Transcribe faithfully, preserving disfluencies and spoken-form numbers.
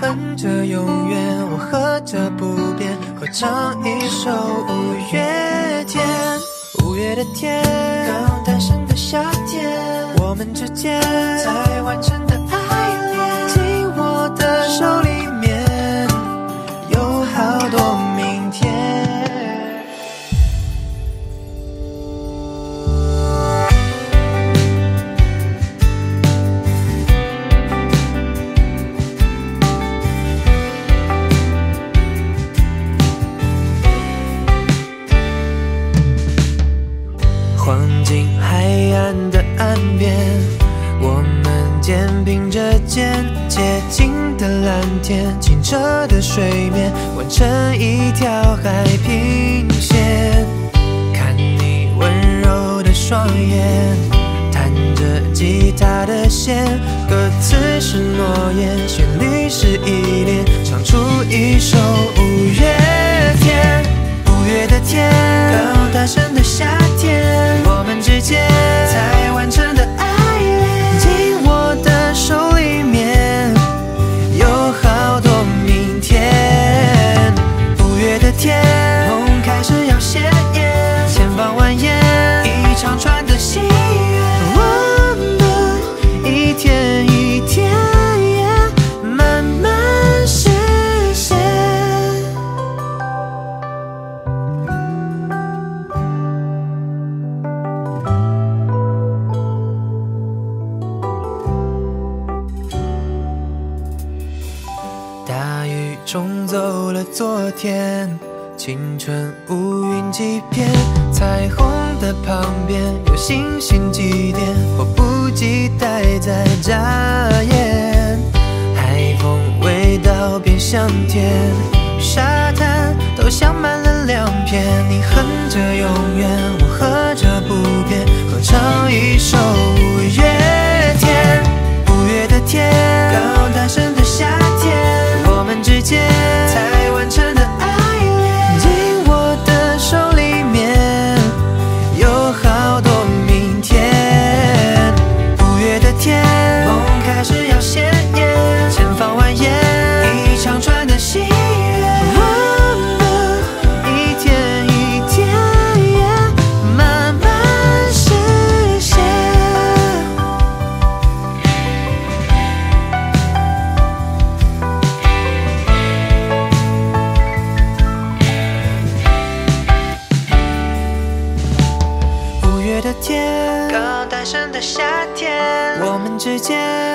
恨着永远，我喝着不变，合唱一首五月天。五月的天，刚诞生的夏天，我们之间才完成的爱恋。进我的手里面，有好多明天。清澈的水面，完成一条海平线。看你温柔的双眼，弹着吉他的弦，歌词是诺言，旋律是依恋，唱出一首五月天。五月的天，刚诞生的夏天，我们之间才完成的爱恋，进我的手里面。天，梦开始要鲜艳，千帆蜿蜒，一长串的心愿，我们一天一天慢慢实现。大雨冲走了昨天。青春乌云几片，彩虹的旁边有星星几点，迫不及待在眨眼。海风味道变香甜，沙滩都香满了亮片。你哼着永远，我喝着不变，合唱一首五月天。五月的天，刚诞生的夏天，我们之间才完成的爱。之间。